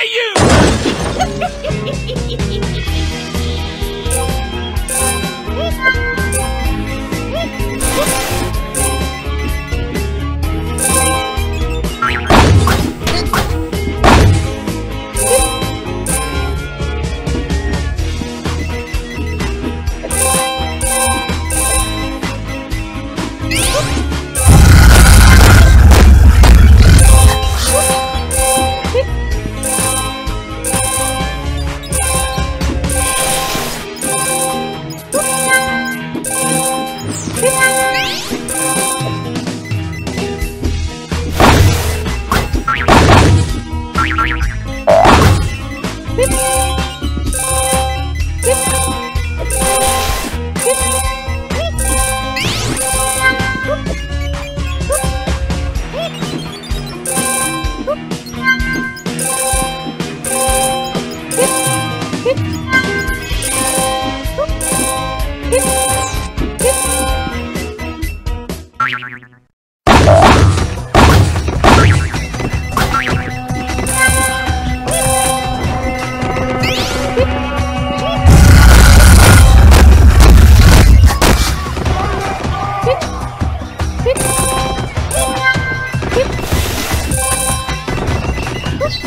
dare you!